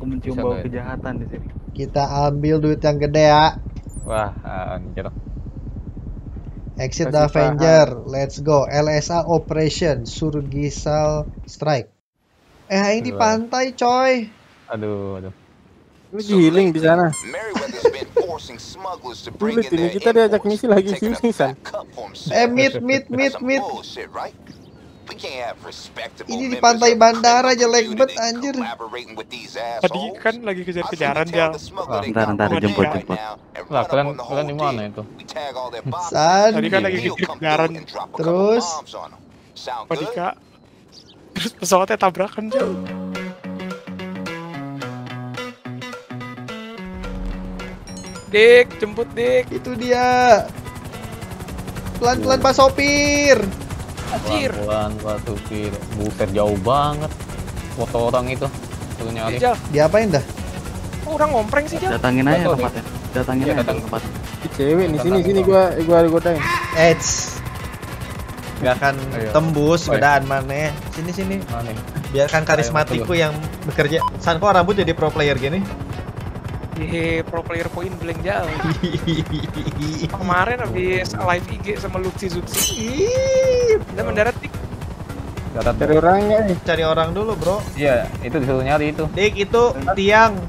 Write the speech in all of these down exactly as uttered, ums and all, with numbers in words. Aku mencium bisa, bau ya. Kejahatan di sini. Kita ambil duit yang gede ya. Wah, anjir. Exit the Avenger, let's go. L S A Operation Surgical Strike. Eh, ini di pantai, coy. Aduh, aduh. Lu healing di sana. Dulu ini kita diajak misi lagi sini, San. Eh, meet, meet, meet, meet. Ini di pantai bandara jelek banget anjir. Tadi kan lagi kejar-kejaran ya. Bentar, bentar, jemput, jemput. Lah, kalian kalian di mana itu? San. Tadi kan lagi kejar-kejaran. Terus Padika. Terus pesawatnya tabrakan, Jon. Dik, jemput Dik. Itu dia. Pelan-pelan Pak sopir. Anjir. Pelan batu kiri. Buset jauh banget. Foto orang itu. Tuh nyari. Diapain dah? Oh, orang ngompreng sih, Jal. Datangin aja tempatnya. Datangin aja tempat. Cewek di sini sini gua gua godain. Eits. Enggak akan tembus godaan maneh. Sini sini. Maneh. Biarkan karismatiku yang bekerja. San, kok rambut jadi pro player gini? Hehe, pro player point blank jauh. Kemarin habis live I G sama Luxi Zutsi. Kita mendarat Dik. Darat cari orang ya, cari orang dulu, Bro. Iya, itu disuruh nyari itu. Dik, itu tiang.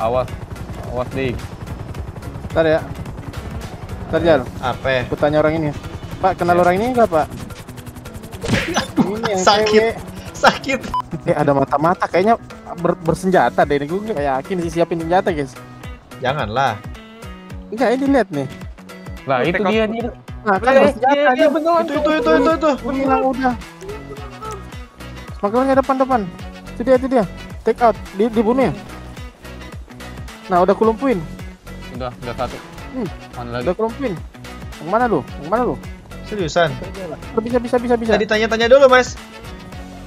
Awas. Awas, Dik. Bentar ya. Bentar, Jal. Apa? Aku tanya orang ini. Pak, kenal ya. Orang ini enggak, Pak? Ini sakit. Cewek. Sakit. Eh, ada mata-mata kayaknya. Ber bersenjata deh ini, gue nggak yakin sih siapin senjata guys. Janganlah. Enggak ini lihat nih. Lah itu dia nih. Nah kan bersenjata dia beneran. Itu itu itu itu itu. Beneran udah. Semakin depan depan. Itu dia itu dia. Take out. Di dibunuh ya. Nah udah kulumpuin. Udah udah satu. Hmm. Mana lagi? Udah kulumpuin. Yang mana lu? Yang mana lu? Seriusan? Bisa bisa bisa bisa. Tadi tanya-tanya dulu mas.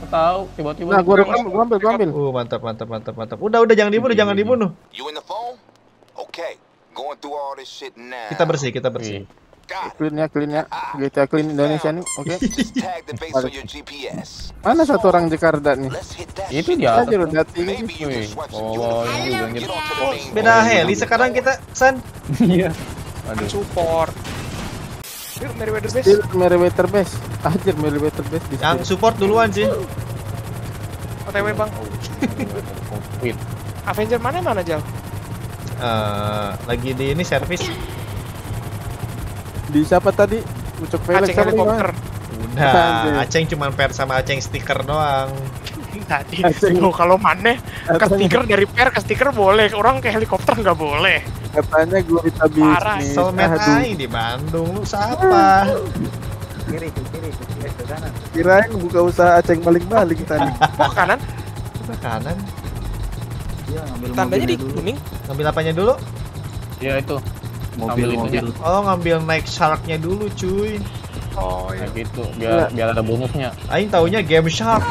Tahu tiba-tiba nah, gua ambil, gua ambil, gua ambil. Uh, mantap, mantap, mantap, mantap. Udah, udah jangan dibunuh, jangan dibunuh. Kita bersih, kita bersih. Clean ya, clean ya. G T A clean Indonesia nih. Oke. Okay. Mana satu orang Jakarta nih? Itu dia. Aduh, udah tinggi. Oh, ini oh, beda heli sekarang kita, San. Iya. Aduh. Support. Still Meriwether Base. Still Meriwether Base. Anjir Meriwether Base. Yang support duluan sih. O T W bang. Wait. Avenger mana mana Jal? Uh, lagi di ini servis. Di siapa tadi? Ucok Felix sama helikopter. Udah. Aceng cuma per sama Aceng stiker doang. Tadi. Loh, kalau maneh ke stiker dari per ke stiker boleh. Orang ke helikopter nggak boleh. Katanya gue kita bisnis. Selmet aja di Bandung lu siapa? Kiri ke kiri ke kiri ke kanan. Kirain buka usaha Aceng balik-balik tadi. Ke kanan? Ke kanan. Iya, ngambil tandanya di kuning. Ngambil apanya dulu? Ya itu. Mobil mobil. Oh, ngambil naik sharknya dulu, cuy. Oh, ya gitu. Biar biar ada bonusnya. Aing taunya game shark.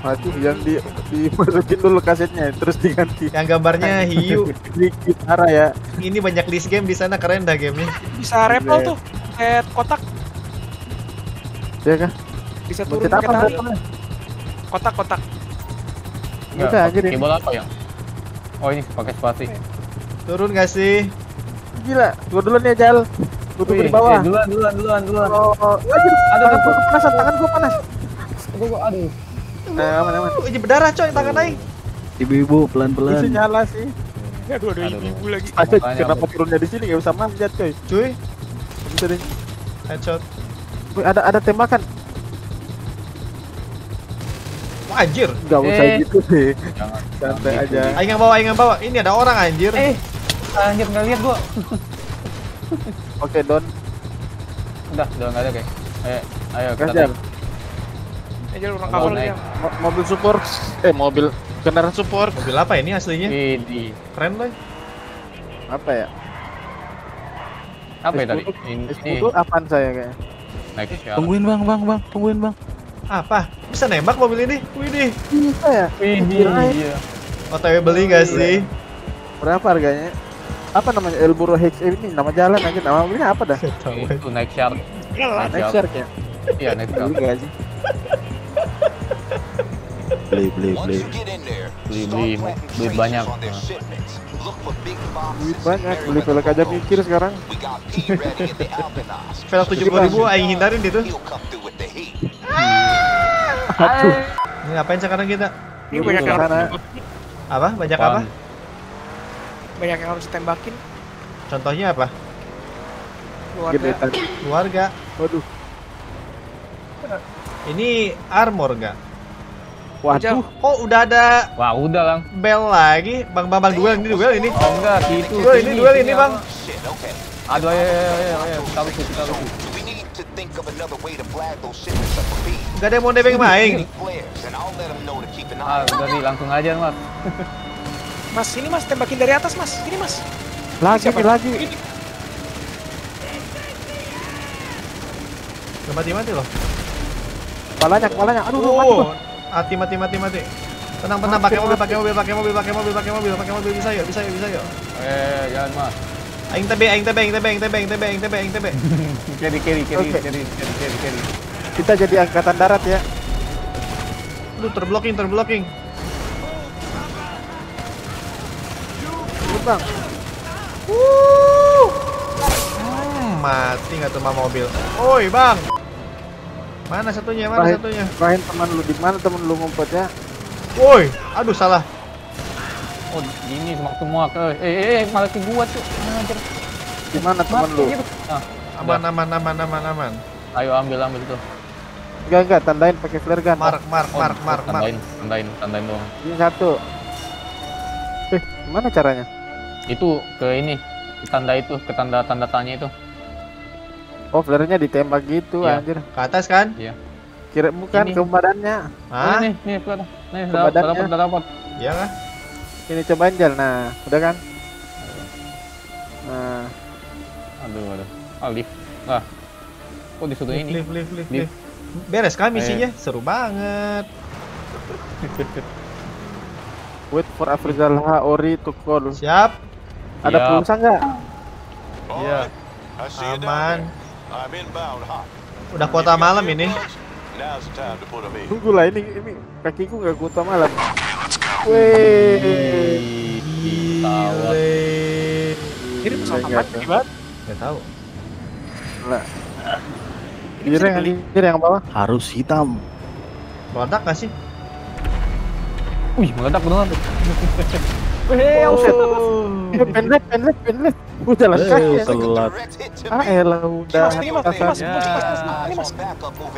Mati yang di dimasukin dulu kasetnya terus diganti yang gambarnya hiu dikit arah ya ini banyak list game di sana keren dah gamenya bisa repel tuh kayak kotak ya kan bisa turun pakai tali kotak-kotak udah aja deh bola apa ya oh ini pakai spasi turun gak sih gila gua duluan ya Jal gua tunggu di bawah duluan duluan duluan duluan oh aduh aku kepanasan tangan gua panas gua aduh nah, aman, aman. Ini berdarah coy tangan aing. Ibu-ibu pelan-pelan. Bisa nyala sih. Ya aduh ada ibu lagi. Aduh, kenapa turunnya di sini enggak usah manjat coy. Cuy. Bisa deh. Headshot. Wih, ada ada tembakan. Wah, anjir. Enggak usah eh. gitu deh. Jangan. Santai aja. Aing yang bawa, aing yang bawa. Ini ada orang anjir. Eh. Anjir enggak lihat gua. Oke, okay, Don. Udah, udah enggak ada, guys. Ayo, ayo kita. Aja orang kabel ya. Mobil support. Eh, mobil kendaraan support. Mobil apa ini aslinya? Ini. Keren loh. Apa ya? Apa ya tadi? Ini apaan saya kayaknya? Tungguin Bang, Bang, Bang. Tungguin Bang. Apa? Bisa nembak mobil ini? Widih. Bisa ya? Widih. Iya. O T W beli enggak sih? Berapa harganya? Apa namanya? Elboro H X ini nama jalan aja. Nama mobilnya apa dah? Itu naik shark. Naik shark ya. Iya, naik shark. Iya, naik shark. Hahaha. beli beli beli beli beli duit banyak, duit banyak, beli velg aja mikir sekarang. Velg tujuh puluh ribu aing hindarin itu. Aduh, ini ngapain sekarang kita? Ini banyak yang apa? Banyak apa? Banyak yang harus tembakin. Contohnya apa? Keluarga. Keluarga. Waduh. Ini armor ga? Waduh. Kok udah ada? Wah udah lang. Bel lagi, bang bang bang duel ini duel ini. Oh enggak gitu. Duel ini duel ini bang. Aduh ya ya ya ya. Kita lucu kita lucu. Gak ada yang mau nebeng main. Ah udah di langsung aja mas. Mas ini mas tembakin dari atas mas. Ini mas. Lagi lagi. Mati-mati loh. Kepalanya, kepalanya. Aduh, oh, mati, mati, mati, mati, mati. Tenang, tenang, pakai mobil, pakai mobil, pakai mobil, pakai mobil, pakai mobil, pakai mobil, bisa yuk, bisa yuk, bisa yuk. Eh, jangan mas. Aing tebe, aing tebe, aing tebe, aing tebe, aing tebe, aing tebe, aing tebe. Kiri, kiri, kiri, kiri, kiri, kiri. Kita jadi angkatan darat ya. Lu terblocking, terblocking. Bang. Wuh. Hmm, mati nggak tuh mama mobil. Oi, bang. Mana satunya? Mana satunya? Rahin teman lu, di mana teman lu ngumpetnya? Woi, aduh salah. Oh, ini semak semua. Eh, eh, eh, malah ke gua tuh. Di mana teman lu? Nah, aman, aman, aman, aman, aman. Ayo ambil ambil itu. Enggak, enggak, tandain pakai flare gun. Mark, mark, mark, mark, mark. Tandain, tandain, tandain doang. Ini satu. Eh, gimana caranya? Itu ke ini, ke tanda itu, ke tanda tanda tanya itu. Oh, flare-nya ditembak gitu, iya. Anjir. Ke atas kan? Iya. Kira bukan ke badannya. Ah, nih, nih flare. Nih, udah dapat, udah dapat. Iya kan? Ini cobain jalan. Nah, udah kan? Nah. Aduh, aduh. Alif. Nah. Kok disuruh ini? Lift, lift, lift, lift. Beres kan misinya? Ayo. Seru banget. Wait for AfrizalHa Ori to call. Siap. Ada yep. Pulsa enggak? Iya. Aman. Udah kuota malam ini. Tunggu lah ini, ini kakiku nggak kuota malam. Wih, tawat. Ini pesawat apa sih bang? Nggak tahu. Nah, ini yang ini yang bawah. Harus hitam. Meledak nggak sih? Wih, meledak beneran. Hei, udah pendek, pendek, pendek. Udah lah, kayaknya telat. Ah, elah, udah. Ini mas, ini mas, ini mas,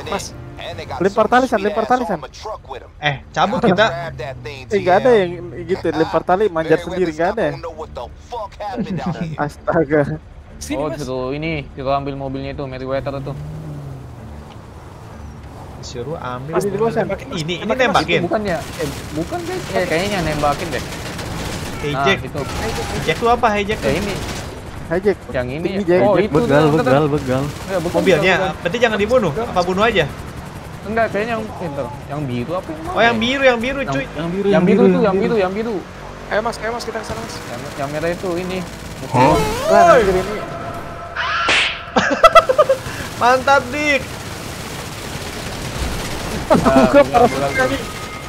mas. Lempar tali, san, lempar tali, san. Eh, cabut kita. Eh, gak ada yang gitu, lempar tali, manjat sendiri, gak ada. Astaga. Oh, disuruh ini, disuruh ambil mobilnya itu, Meriwether itu. Disuruh ambil. Ini, ini tembakin. Bukan ya? Bukan guys. Eh, kayaknya nembakin deh. Hijack itu. Hijack itu apa hijack? Ya ini. Hijack. Yang ini. Oh, itu begal, begal, begal. Mobilnya. Berarti jangan dibunuh. Apa bunuh aja? Enggak, kayaknya yang pintar. Yang biru apa? Oh, yang biru, yang biru, cuy. Yang biru. Yang biru itu, yang biru, yang biru. Ayo Mas, ayo Mas kita kesana Mas. Yang merah itu ini. Oh. Mantap, Dik.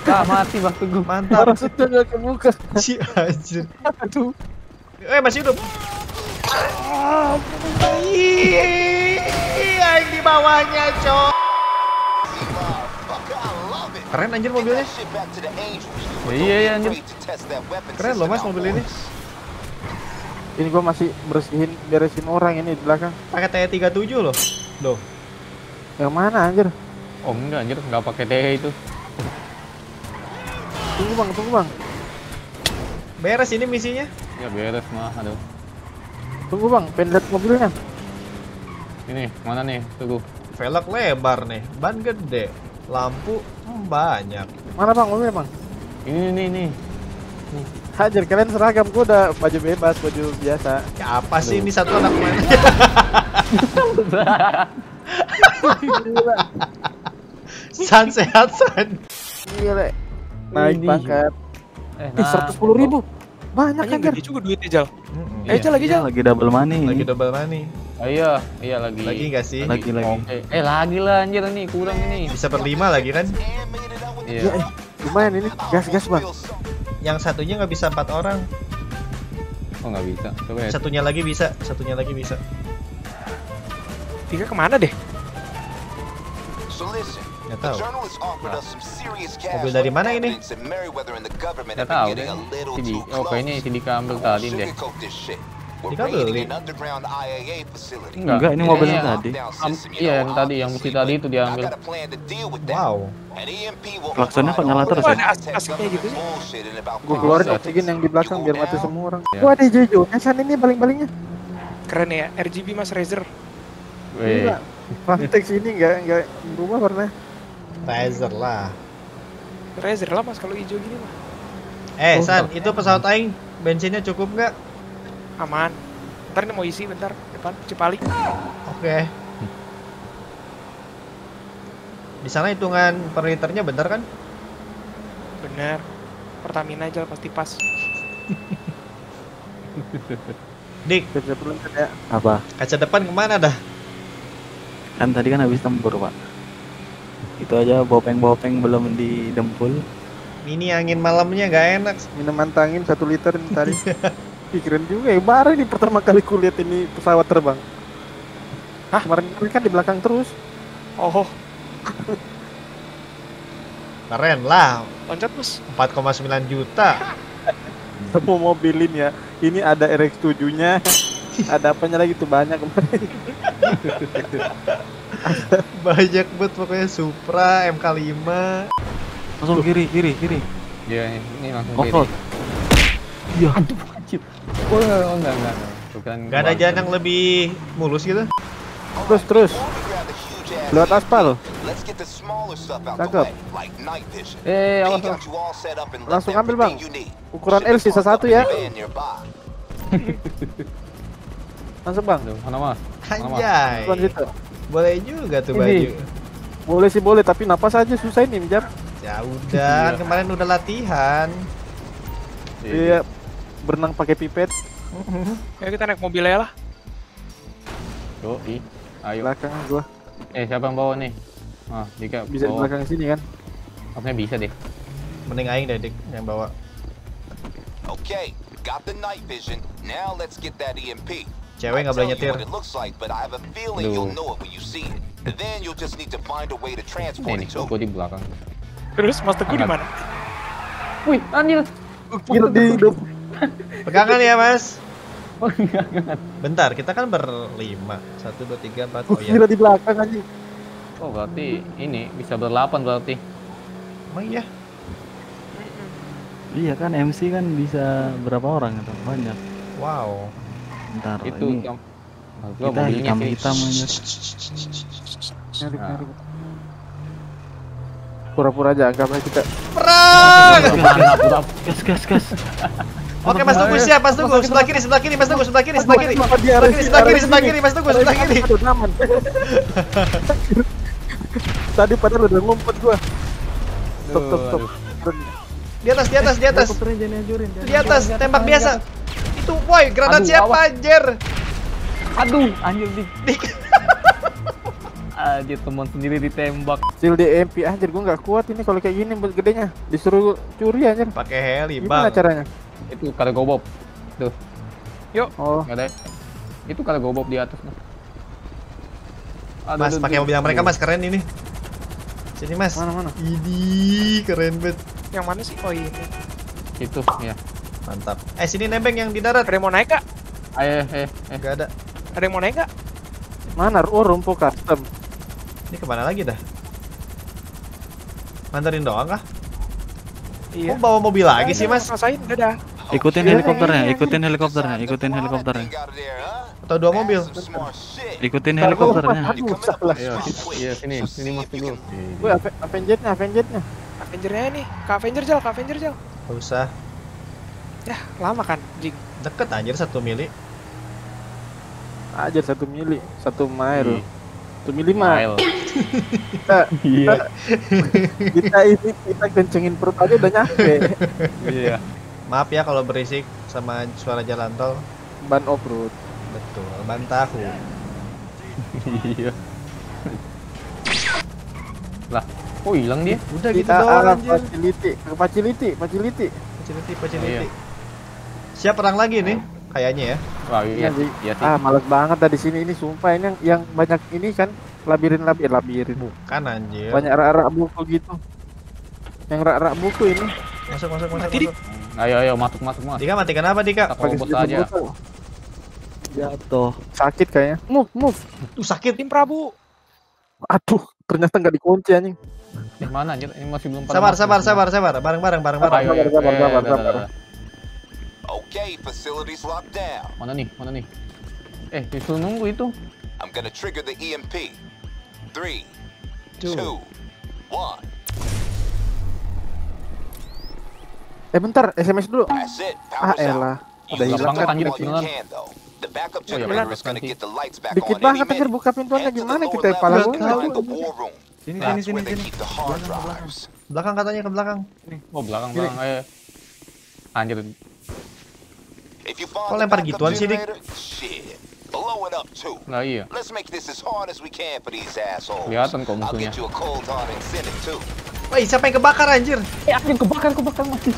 Ah mati bang teguh mantap. Harus sudah ke muka. Si anjir. Aduh. Eh masih hidup. Ah, yang di bawahnya coy. Keren anjir mobilnya. Iya iya anjir. Keren loh mas mobil ini. Ini gua masih bersihin beresin orang ini di belakang. Pakai T E tiga puluh tujuh loh. Loh. Yang mana anjir? Oh enggak anjir enggak pakai T E itu. Tunggu bang, tunggu bang. Beres ini misinya? Ya beres mah, aduh. Tunggu bang, pendet mobilnya. Ini mana nih, tunggu. Velg lebar nih, ban gede, lampu hmm, banyak. Mana bang mobilnya bang? Ini ini ini. Hajar kalian seragam, gua udah baju bebas, baju biasa. Ya apa sih aduh. Ini satu anak main? San sehat san. Gila. Naik pangkat. Eh, nah. seratus sepuluh ribu. Banyak kan gede juga duitnya, Jal. Mm-hmm. Eh, Jal lagi, Jal. Lagi double money. Lagi double money. Oh, iya, iya lagi. Lagi enggak sih? Lagi lagi. Oh, eh. eh, lagi lah anjir nih, kurang ini. Bisa berlima lagi kan? Iya. Yeah. Lumayan ini, gas-gas bang. Yang satunya nggak bisa empat orang. Oh nggak bisa. Coba ya. Satunya lagi bisa, satunya lagi bisa. Tiga kemana deh? Nggak tahu. Nah. Mobil dari mana ini? Nggak tahu deh. Oh kayaknya Sidika ambil tadi deh. Sidika beli? Enggak, ini mobilnya ya, tadi. Am iya yang tadi, yang mesti tadi itu diambil. Wow. Laksananya kok nyala terus ya? Asik kayak gitu ya. Gue keluarin oksigen yang di belakang biar mati semua orang. Gue ada Jojo, Nissan ini baling-balingnya. Keren ya, R G B Mas Razer. Wih. Pantek sini nggak nggak berubah warna. Razer lah. Razer lah mas kalau hijau gini mah. Eh oh, San, itu pesawat aing bensinnya cukup nggak? Aman. Ntar ini mau isi bentar depan Cipali. Oke. Okay. Di sana hitungan per liternya bener kan? Bener. Pertamina aja pasti pas. Dik. Apa? Kaca depan kemana dah? Kan tadi kan habis tempur pak. Itu aja bopeng-bopeng belum didempul. Ini angin malamnya gak enak. Minuman tangin satu liter ini tadi. Pikiran juga ya, baru ini pertama kali kulihat ini pesawat terbang. Hah? Kemarin kan di belakang terus. Oh. Keren lah. Loncat mas. empat koma sembilan juta. Semua mobilin ya. Ini ada R X tujuh-nya. Ada apanya lagi tuh banyak kemarin. Banyak banget pokoknya. Supra, M K lima. Langsung kiri, kiri, kiri. Iya, ini langsung kiri. Iya, aduh anjir. Oh, enggak, enggak. Bukan. Enggak ada jalan yang lebih mulus gitu. Terus, terus. Lewat aspal. Cakep. Eh, awas. Langsung ambil, Bang. Ukuran L sisa satu ya. Langsung bang, mana mas? Anjay, boleh juga tuh baju. Boleh sih boleh, tapi napas aja susah ini Jam. Ya udah, kemarin udah latihan. Iya, berenang pakai pipet. Ayo kita naik mobilnya lah. Doi, ayo. Belakang gua. Eh siapa yang bawa nih? Ah, Dika. Bisa di belakang sini kan? Apanya bisa deh. Mending aing deh Dik yang bawa. Oke, got the night vision. Now let's get that E M P. Cewek nggak boleh nyetir. Ini gue di belakang. Terus Mas Teguh di mana? Wih, anjir. Gila di hidup. Pegangan ya Mas. Pegangan. Bentar, kita kan berlima. Satu, dua, tiga, empat. Oh iya. Gila di belakang anjir. Oh berarti ini bisa berlapan berarti. Emang iya? Iya kan M C kan bisa berapa orang atau banyak. Wow. Bentar, itu ini yang kita hitam-hitam aja. Nah. Pura-pura aja anggapnya kita perang. Gas gas gas. Oke Mas Teguh siap, Mas Teguh sebelah kiri, sebelah kiri Mas Teguh, sebelah kiri, sebelah kiri. Sebelah kiri, sebelah kiri Mas Teguh, sebelah kiri. Tadi padahal udah ngumpet gua. Stop stop stop. Di atas, di atas, di atas. Di atas, tembak biasa. Itu boy, granat siapa anjir? Aduh, anjir Dik. Dik. Anjir teman sendiri ditembak. Sil D M P anjir, gua enggak kuat ini kalau kayak gini gedenya. Disuruh curi anjir. Pakai heli, Bang. Gimana caranya? Itu kalau gobob. Tuh. Yuk. Oh. Enggak ada. Itu kalau gobob di atas. Aduh, Mas, pakai mobil mereka Mas, keren ini. Sini Mas. Mana mana? Ini keren banget. Yang mana sih? Oh, ini. Itu ya. Mantap. Eh sini nebeng yang di darat. Ada yang mau naik kak? Ayo, eh, eh, gak ada. Ada yang mau naik kak? Mana? Oh rumput custom. Ini kemana lagi dah? Mantarin doang kah? Iya. Kok bawa mobil lagi sih mas? Rasain, dadah. Ikutin helikopternya, ikutin helikopternya, ikutin helikopternya. Atau dua mobil? Ikutin helikopternya. Iya sini, sini mas dulu. Wih, Avengernya, Avengernya. Avengernya nih, kak Avenger jel, kak Avenger jel. Gak usah. Ya, lama kan, Jing? Deket anjir satu mili. Anjir satu mili, satu mile. Satu mili mile. Kita, kita, kita ini kita kencengin perut aja udah nyampe. Iya. Maaf ya kalau berisik sama suara jalan tol. Ban off-road. Betul, ban tahu. Iya. Lah, Oh hilang dia. Udah kita gitu doang anjir. Facility, facility, facility. Facility, facility. Siap perang lagi nih kayaknya ya. Wah, iya, iya, iya, ah, males banget tadi sini ini sumpah ini yang, yang banyak ini kan labirin-labirin labirin. Bukan anjir. Banyak rak-rak buku gitu. Yang rak-rak buku ini. Masuk, masuk, masuk. Mati, masuk. Ayo, ayo, masuk, masuk, masuk. Dika mati kenapa, Dika? Pakai bot aja. Jatuh. Sakit kayaknya. Move, move. Tuh sakit tim Prabu. Aduh, ternyata nggak dikunci anjing. Di mana anjir? Ini masih belum sabar, sabar, sabar, sabar. Bareng-bareng, bareng-bareng. Ayo, ayo, sabar, sabar, sabar. Oke, facilities locked down. Mana nih? Mana nih? Eh, disuruh nunggu itu. I'm gonna trigger the E M P. three, two, one. Eh bentar, S M S dulu. Ah elah, udah hilang kan anjir beneran. Oh ya bener, dikit banget anjir buka pintuannya gimana kita ya pala gue. Sini, sini, sini, sini. Belakang katanya ke belakang. Oh belakang, belakang, ayo. Anjir. Kok lempar gituan sih, Dik? Nah iya. Kelihatan kok musuhnya. Woi, siapa yang kebakar anjir? Eh, aku yang kebakar, kebakar mati.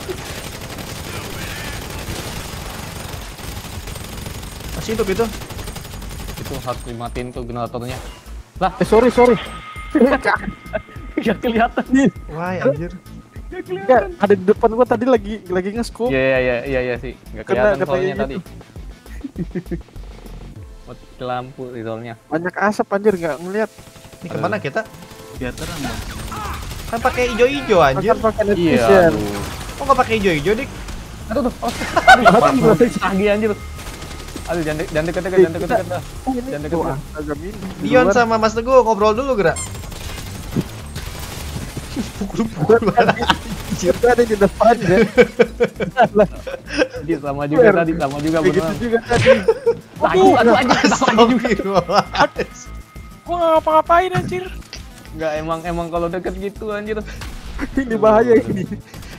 Masih hidup itu. Itu harus dimatiin tuh generatornya. Lah, eh sorry, sorry. Gak kelihatan nih. Wah, anjir. Gak kelihatan. Ya, ada di depan gua tadi lagi lagi nge-scope. Iya, iya, iya, iya sih. Gak kelihatan soalnya tadi. Mati lampu soalnya. Banyak asap anjir, gak ngeliat. Ini kemana kita? Biar terang. Kan pakai hijau-hijau anjir. Iya. Kok enggak pakai hijau-hijau, Dik? Aduh tuh. Canggih anjir. Aduh, jangan jangan deket-deket, jangan deket-deket. Jangan deket-deket. Dion sama Mas Teguh ngobrol dulu, gerak. Pukul-pukul anjir. Ada di depan ya. Dia sama juga tadi, sama juga benar. Aduh, aduh anjir, sama juga. Gua ngapa-ngapain anjir. Enggak emang emang kalau deket gitu anjir. Ini bahaya ini.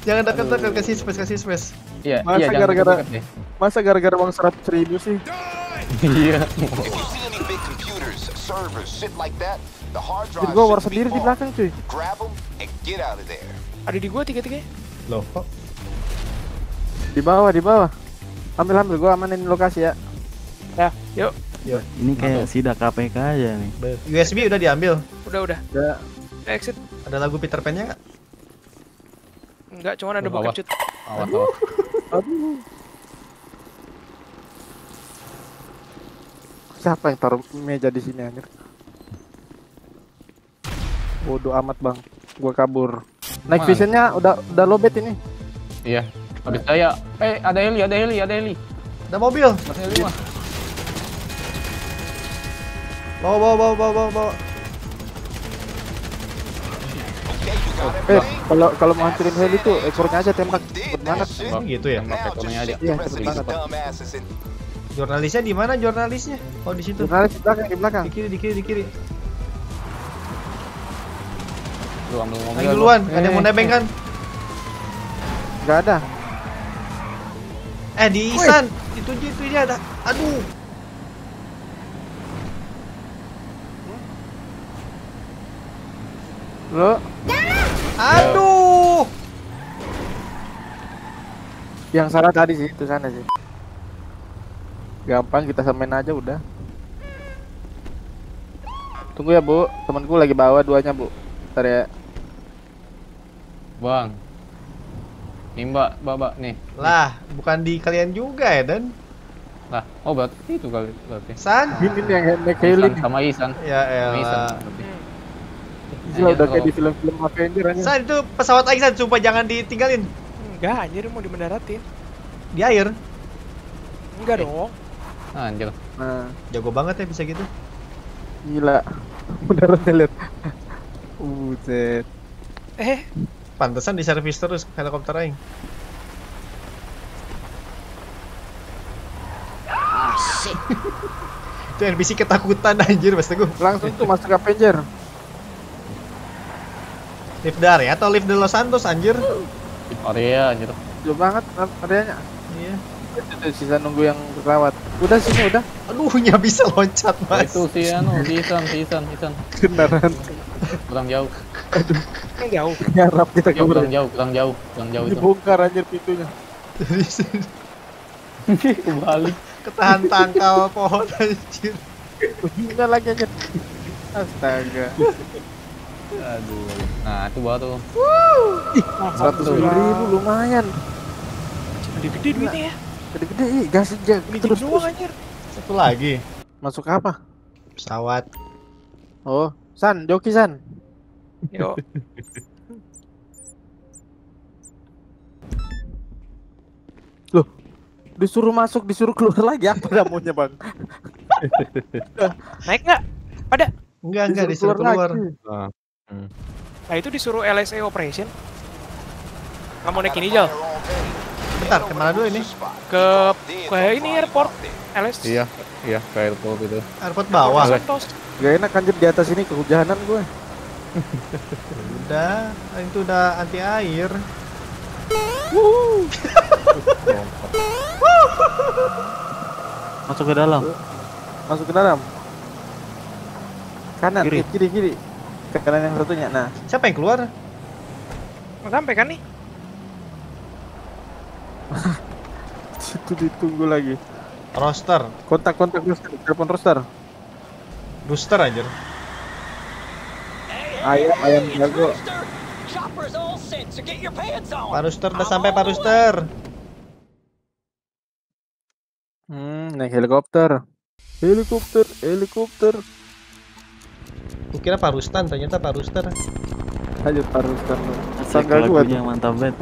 Jangan deket-deket, kasih space, kasih space. Iya, iya jangan gara-gara. Masa gara-gara uang seratus ribu sih? Iya. Jadi gua war sendiri di belakang cuy. Ada di gua tiga-tiga. Loh kok? Di bawah, di bawah. Ambil ambil gua amanin lokasi ya. Ya, yuk. Yo, ini kayak sidak K P K aja nih. U S B udah diambil. Udah udah. Udah. Exit. Ada lagu Peter Pan-nya nggak? Enggak, cuman ada bokep cut. Awas, awas. Aduh. Siapa yang taruh meja di sini anjir? Bodoh amat, Bang. Gua kabur. Night vision-nya udah udah lowbat ini. Iya. Habis saya. Eh, ada heli, ada heli, ada heli. Ada mobil. Ada heli mah. Bawa, bawa, bawa, bawa, bawa, bawa. Eh, kalau kalau mau hancurin heli itu ekornya aja tembak. Benar gitu ya, tembak ekornya aja. Iya, tembak. Jurnalisnya di mana jurnalisnya? Oh, di situ. Jurnalis di belakang, di belakang. Di kiri, di kiri, di kiri. Lu ambil mobil. Ayo duluan, eh, ada yang mau nebeng kan? Enggak ada. Eh, di Isan, itu itu dia ada. Aduh. Lo aduh yang salah tadi sih itu sana sih gampang kita samain aja udah tunggu ya bu temanku lagi bawa duanya bu ntar ya bang nih mbak babak nih lah bukan di kalian juga ya dan lah oh berarti itu kali berarti San ini yang Isan sama Isan ya elah gila udah kayak di film-film Avenger anjir. San itu pesawat lagi San, sumpah jangan ditinggalin. Enggak anjir mau dimendaratin. Di air? Enggak dong. Anjir. Nah, jago banget ya bisa gitu. Gila. Mendaratnya lihat. Buset. Eh, pantesan di servis terus helikopter aing. Ah shit. Itu N P C ketakutan anjir Mas Teguh. Langsung tuh masuk Avenger. Live the area atau live the Los Santos anjir? Area anjir. Jauh banget areanya. Iya. Itu sisa nunggu yang berlewat. Udah sini udah. Aduh, nya bisa loncat, Mas. Itu si anu, Isan, Isan, Isan. Beneran. kurang jauh. Jauh. Nyarap kita jauh, kurang jauh, kurang jauh, kurang jauh. Dibongkar anjir pintunya. Dari sini. Kebalik. Ketahan tangkal pohon anjir. Udah lagi anjir. Astaga. Aduh. Nah, itu bawa tuh. seratus ribu lumayan. Gede-gede duitnya ya. Gede-gede, gas aja. Terus doang anjir. Satu lagi. Masuk apa? Pesawat. Oh, San, joki San. Yo. Loh, disuruh masuk, disuruh keluar lagi apa namanya, Bang? Naik nggak? Ada? Enggak, enggak disuruh, disuruh keluar. keluar. Nah. nah, itu disuruh L S A operation. Kamu naik ini, Jal. Bentar, kemana dulu ini? Ke ke ini airport. L S A. Iya, iya, ke airport itu. Airport bawah. Gak enak anjir di atas ini kehujanan gue. Udah, itu udah anti air. Masuk ke dalam. Masuk ke dalam. Kanan, kiri, kiri, kiri. Ke kanan yang satunya. Nah, siapa yang keluar? Nggak sampai kan nih? Itu ditunggu lagi. Roster. Kontak-kontak roster. Telepon roster. Booster aja. Ayam, ayam jago. Pak Rooster udah sampai, Pak Rooster. Hmm, naik helikopter. Helikopter, helikopter. Kukira Pak Rustan, ternyata Pak Rooster. Ayo Pak Rooster. Sangat kuat. Yang mantap banget.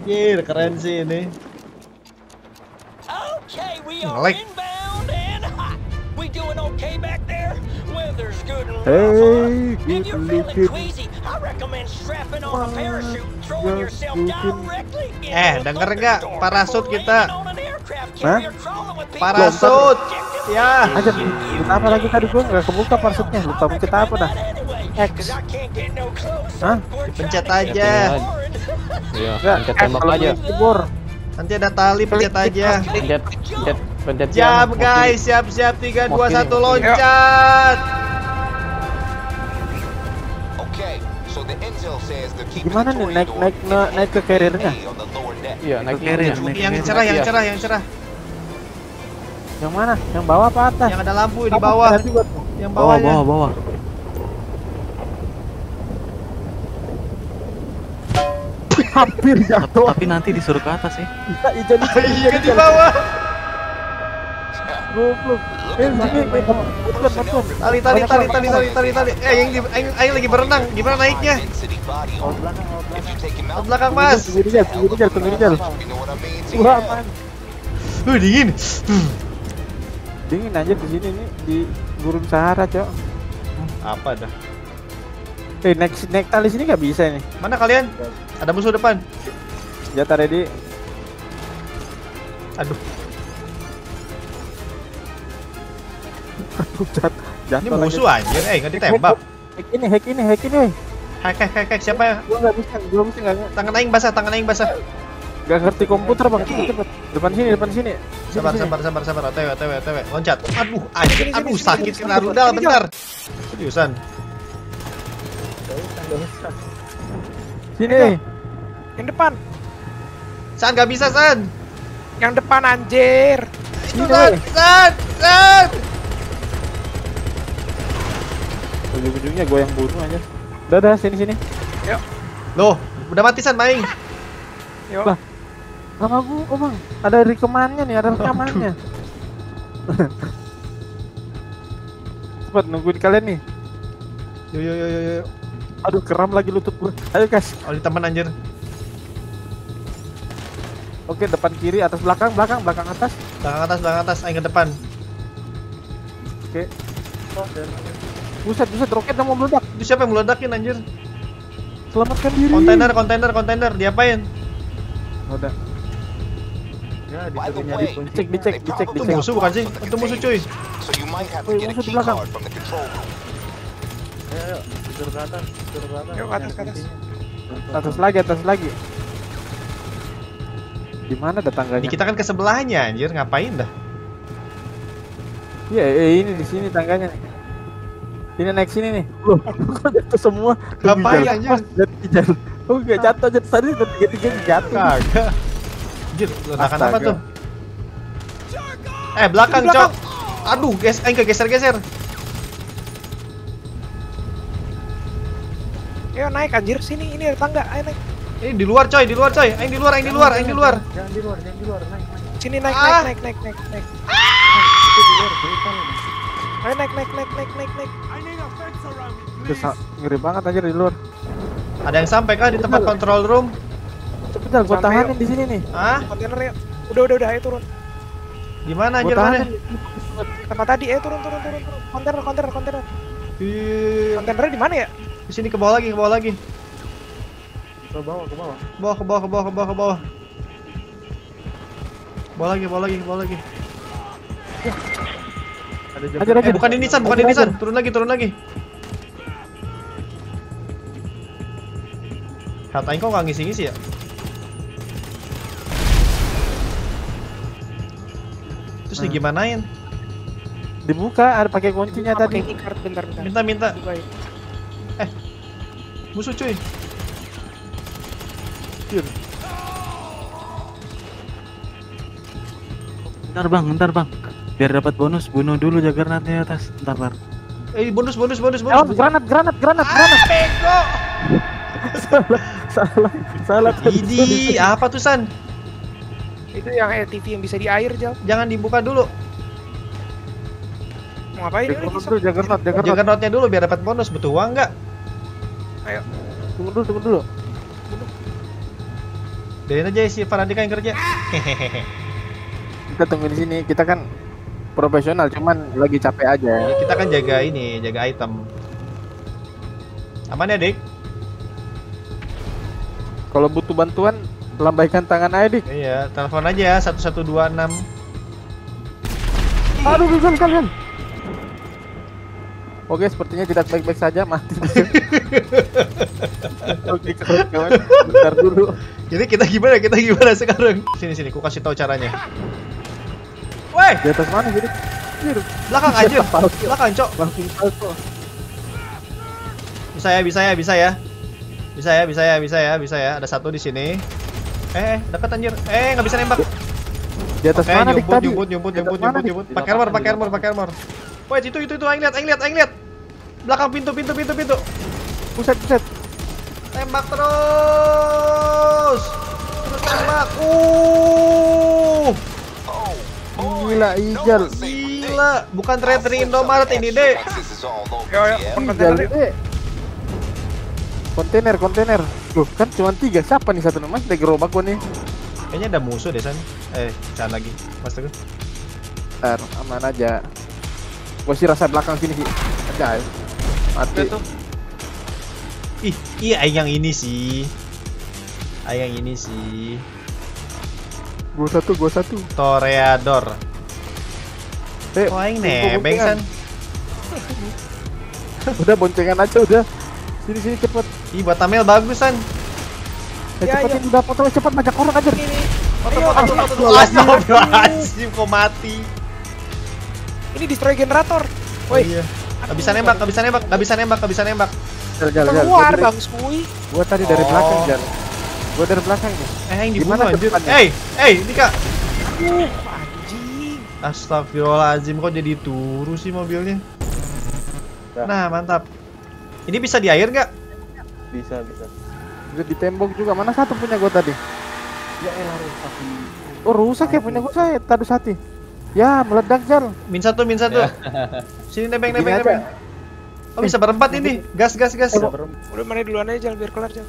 Anjir, keren sih ini. Okay, we are inbound and hot. We doing okay back there? Weather's good and rough. If you're feeling queasy, I recommend strapping on a parachute, throwing yourself directly into the Eh, denger nggak parasut kita? Hah? Parasut. Ya. Aja. Kenapa lagi tadi gua nggak kebuka parasutnya? Lupa kita apa dah? X. Hah? Pencet aja. Iya, pencet tembak aja. Nanti ada tali, pencet aja. Pencet, pencet, pencet. Siap guys, siap-siap tiga dua satu loncat. Gimana nih naik naik naik ke carrier-nya? Iya, naik carrier. Yang cerah, yang cerah, yang cerah. Yang mana? Yang bawah apa atas? Yang ada lampu di bawah. Yang bawah, bawah, bawah. Hampir jatuh. Tapi nanti disuruh ke atas ya. Kita ijen ijen di bawah. Goblok. Eh, tali tali tali tali tali tali. Eh, yang ayo lagi berenang. Gimana naiknya? Out belakang, out belakang. Out belakang, Mas. Tunggu dulu, tunggu dulu, tunggu dulu. Wah, man. Duh, dingin. Dingin anjir di sini nih, di gurun Sahara, Cok. Apa dah? Eh, naik naik tali sini nggak bisa nih. Mana kalian? Ada musuh depan. Senjata ready. Aduh. Aduh, jat, jatuh. Ini musuh lagi. Anjir, eh nggak ditembak. Hack ini, hack ini, hack ini. Hack, hack, hack, hack. Siapa ya? Gua nggak bisa, gua mesti nggak. Tangan aing basah, tangan aing basah. Nggak ngerti komputer bang. Cepet. Depan sini, depan sini. Sabar, sabar, sabar, sabar. Otw, otw, otw. Loncat. Aduh, anjir. Aduh, sakit kena rudal. Bentar. Seriusan. Sini. Yang depan. San gak bisa, San. Yang depan anjir. Itu San, San, San. Ujung-ujungnya gue yang bunuh aja. Udah, udah, sini, sini. Yuk. Loh, udah mati San, main. Yuk. Lah. Lama gue, oh bang. Ada rekamannya nih, ada rekamannya. Cepat nungguin kalian nih. Yo yo yo yo yo. Aduh, keram lagi lutut gue. Ayo guys. Oh, di teman anjir. Oke, depan kiri, atas belakang, belakang, belakang atas. Belakang atas, belakang atas, ayo ke depan. Oke. Oh, buset, buset, roket yang mau meledak. Itu siapa yang meledakin anjir? Selamatkan diri. Kontainer, kontainer, kontainer, diapain? Udah. Ya, diceknya dicek, dicek, dicek, dicek. Itu musuh bukan sih? Itu musuh cuy. Wih, musuh di belakang. Ayo, ayo, ke atas, ke atas. Yuk, atas, atas. Atas lagi, atas lagi. Di mana ada tangganya? Kita kan ke sebelahnya, anjir, ngapain dah? Iya, ini di sini tangganya. Sini naik sini nih. Loh, kok jatuh semua? Ngapain aja? Oh, enggak jatuh aja tadi tiga-tiga jatuh. Kagak. Jir, ledakan apa tuh? Eh, belakang, Cok. Aduh, guys, aing kegeser-geser. Ayo naik anjir, sini ini ada tangga, ayo naik. Ini di luar, coy, di luar, coy. Aing di luar, aing di luar, aing di luar. Jangan di luar, jangan di luar, naik. Sini naik, naik, naik, naik, naik. Itu di luar, ayo naik, naik, naik, naik, naik, naik. Ngeri banget anjir di luar. Ada yang sampai kah di tempat control room? Cepet dah, gua tahanin di sini nih. Hah? Kontainer ya. Udah, udah, udah, ayo turun. Gimana anjir mana? Tempat tadi, ayo turun, turun, turun, turun. Kontainer, kontainer, kontainer. Kontainernya di mana ya? Di sini ke bawah lagi, ke bawah lagi. Ke bawah, ke bawah. Bawah, ke bawah, ke bawah, ke bawah, ke bawah. Bawah lagi, bawah lagi, bawah lagi. Ada jam. Eh, bukan ini San, bukan ini San. Turun lagi, turun lagi. Katain kok nggak ngisi-ngisi ya? Terus hmm. digimanain? Dibuka, ada pakai kuncinya tadi. Minta-minta. Eh, musuh cuy. Cuy. Bentar bang, bentar bang. Biar dapat bonus, bunuh dulu jagernatnya atas. Bentar bang. Eh, bonus, bonus, bonus, bonus. Eh, granat, granat, granat, granat. Ah, bego. Salah, salah, salah. Idi, apa tuh San? Itu yang L T V yang bisa di air, Jal. Jangan dibuka dulu. Mau ngapain? Juggernaut, Juggernaut. Juggernautnya dulu biar dapat bonus, butuh uang nggak? Ayo, tunggu dulu, tunggu dulu. Biarin aja si Faradika yang kerja. Hehehe. Kita tunggu di sini, kita kan profesional, cuman lagi capek aja. Ya, kita kan jaga ini, jaga item. Aman ya, Dik? Kalau butuh bantuan, lambaikan tangan aja, Dik. Iya, telepon aja satu satu dua enam. Aduh, guys, kalian. Oke, sepertinya tidak baik-baik saja, mati. Oke, kawan-kawan, bentar dulu. Jadi kita gimana? Kita gimana sekarang? Sini sini, aku kasih tahu caranya. Woi, di atas mana, Dik? Belakang aja. Belakang, Cok. Bisa ya, bisa ya, bisa ya. Bisa ya, bisa ya, bisa ya, bisa ya. Ada satu di sini. Eh, dekat anjir. Eh, nggak bisa nembak. Di atas okay, mana dik tadi? Nyumput, nyumput, nyumput, nyumput, nyumput. Pakai armor, pakai armor, pakai armor. Woi, itu itu itu aing lihat, aing lihat, aing lihat. Belakang pintu, pintu, pintu, pintu. Buset, buset. Tembak terus. Terus tembak. Uh. Gila, Ijal. Gila, bukan trader Indomaret ini, Dek. Yo, yo, Ijal, Dek. Kontainer, kontainer. Loh, kan cuma tiga. Siapa nih satu nama? Ada gerobak gua nih. Kayaknya ada musuh deh, San. Eh, jangan lagi. Mas Teguh. Bentar, aman aja. Gua sih rasa belakang sini sih. Ada. Mati. Betul. Ih, iya yang ini sih. Yang ini sih. Gua satu, gua satu. Toreador. Eh, oh, aing nebeng, San. Udah boncengan aja udah. Sini sini cepet. Ih, Batamel bagusan. Ya, cepetin udah foto cepet majak orang aja ini. Foto-foto satu astagfirullahalazim kok mati. Ini destroy generator. Woi. Enggak bisa nembak, enggak bisa nembak, enggak bisa nembak, enggak bisa nembak. Keluar Bang Skuy. Gua tadi dari belakang, Jan. Gua dari belakang nih. Eh, yang dibunuh anjir. Eh, eh, Dika. Uh, anjing. Astagfirullahalazim kok jadi turu sih mobilnya. Nah, mantap. Ini bisa di air nggak? Bisa, bisa. Udah di tembok juga. Mana satu punya gua tadi? Ya elah rusak. Oh rusak ya punya gua saya tadi satu. Ya meledak Jal. Min satu, min satu. Sini nebeng, nebeng, nebeng. Oh bisa berempat ini. Gas, gas, gas. Udah mana duluan aja Jal biar kelar Jal.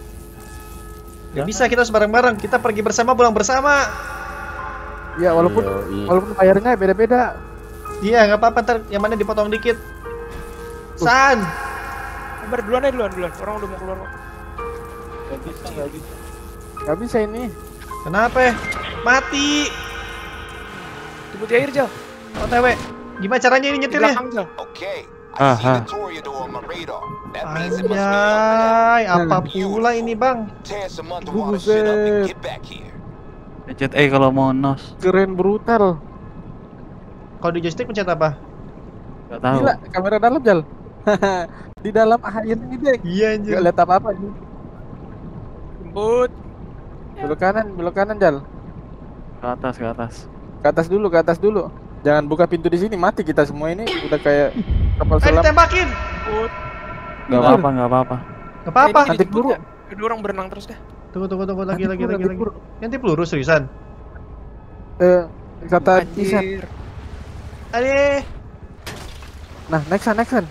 Gak bisa kita harus bareng-bareng. Kita pergi bersama, pulang bersama. Ya walaupun walaupun bayarnya beda-beda. Iya nggak apa-apa. Ntar yang mana dipotong dikit. San. Ber duluan aja duluan duluan, orang udah mau keluar kok. Gak bisa, gak bisa. Gak bisa ini. Kenapa ya? Mati. Jemput di air, Jal. O T W. Gimana caranya ini nyetirnya? Oke. Aha. Anjay, apa pula ini bang? Buset. Pencet E kalau mau nos. Keren brutal. Kalau di joystick pencet apa? Gak tahu. Gila, kamera dalam Jal. Di dalam air ini deh. Iya anjir. Gak lihat apa-apa nih. Jemput. Belok kanan, belok kanan Jal. Ke atas, ke atas. Ke atas dulu, ke atas dulu. Jangan buka pintu di sini, mati kita semua ini udah kayak kapal selam. Eh, ditembakin. Enggak apa-apa, enggak apa-apa. Enggak apa-apa. Nanti peluru. Kedua orang berenang terus deh. Tunggu, tunggu, tunggu lagi, lagi, lagi, lagi. Nanti peluru seriusan. Eh, kata Isan. Aduh. Nah, next on, next on.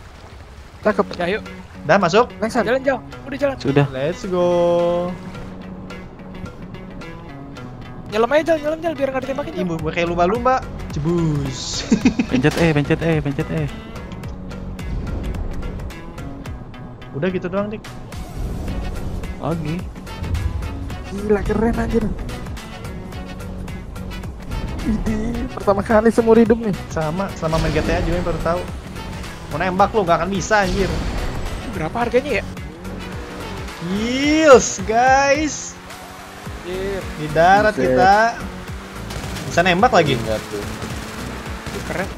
Cakep. Ya, yuk. Dah masuk. Next on. Jalan jauh. Udah jalan. Sudah. Let's go. Nyelam aja, nyelam aja biar enggak ditembakin. Ibu, kayak lumba-lumba. Jebus. Pencet E, pencet E, pencet E. Udah gitu doang, Dik. Lagi. Gila keren anjir. Ini pertama kali seumur hidup nih. Sama, selama main G T A juga baru tahu. Mau nembak lu gak akan bisa anjir. Berapa harganya ya? Yes, guys. Yes. Di darat yes. Kita bisa nembak lagi. Enggak tuh. Keren.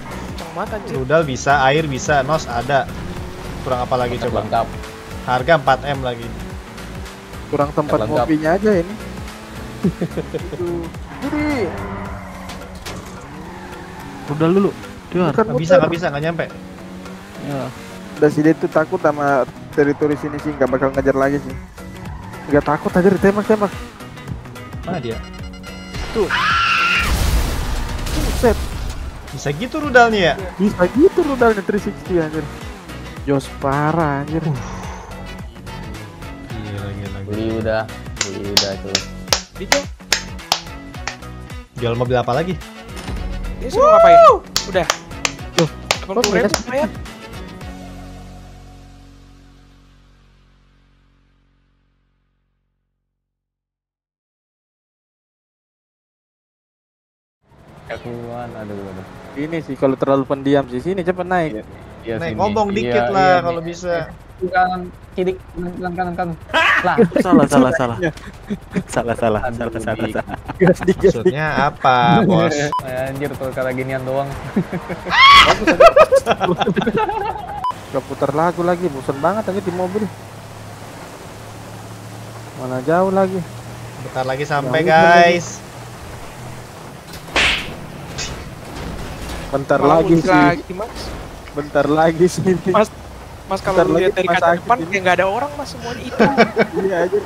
Cepat anjir. Rudal bisa, air bisa, nos ada. Kurang apa lagi tempat coba? Lengkap. Harga empat M lagi. Kurang tempat ngopinya aja ini. Jadi rudal dulu. Duar. Gak bisa, gak bisa, gak nyampe. Ya. Udah sih dia tuh takut sama teritori sini sih, gak bakal ngejar lagi sih. Gak takut aja ditembak-tembak. Mana dia? Tuh. Buset. Bisa gitu rudalnya ya? Bisa gitu rudalnya tiga enam nol anjir. Jos parah anjir. Uh. Gila, gila, gila. Beli udah, beli udah tuh. Itu. Jual mobil apa lagi? Ini semua ngapain? Udah. Loh, delapan puluh ribu lumayan. Keluan, aduh, aduh. Ini sih kalau terlalu pendiam sih. Sini cepet naik. Iya, naik ngomong dikit iya, lah iya, kalau iya. Bisa. Kanan kiri, kanan kanan kanan. Lah, salah salah salah. Salah salah salah salah salah. Maksudnya apa, Bos? Anjir tuh kalau ginian doang. Gak putar lagu lagi, bosan banget aja di mobil. Mana jauh lagi. Bentar lagi sampai, jauh guys. Lagi. Bentar Mau lagi sih. Lagi, Mas. Bentar lagi sini. Mas Mas kalau lihat dari kaca depan kayak nggak ada orang Mas semuanya itu. Iya aja.